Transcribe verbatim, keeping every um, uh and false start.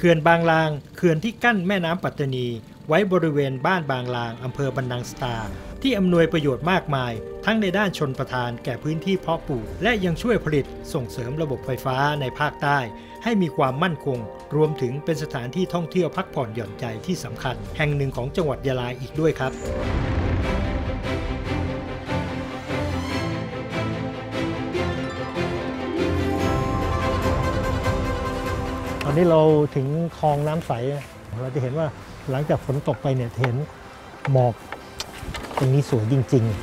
เขื่อนบางลางเขื่อนที่กั้นแม่น้ำปัตตานีไว้บริเวณบ้านบางลางอำเภอบันนังสตาที่อำนวยประโยชน์มากมายทั้งในด้านชลประทานแก่พื้นที่เพาะปลูกและยังช่วยผลิตส่งเสริมระบบไฟฟ้าในภาคใต้ให้มีความมั่นคงรวมถึงเป็นสถานที่ท่องเที่ยวพักผ่อนหย่อนใจที่สำคัญแห่งหนึ่งของจังหวัดยะลาอีกด้วยครับตอนนี้เราถึงคลองน้ำใสเราจะเห็นว่าหลังจากฝนตกไปเนี่ยเห็นหมอกตรงนี้สวยจริงๆ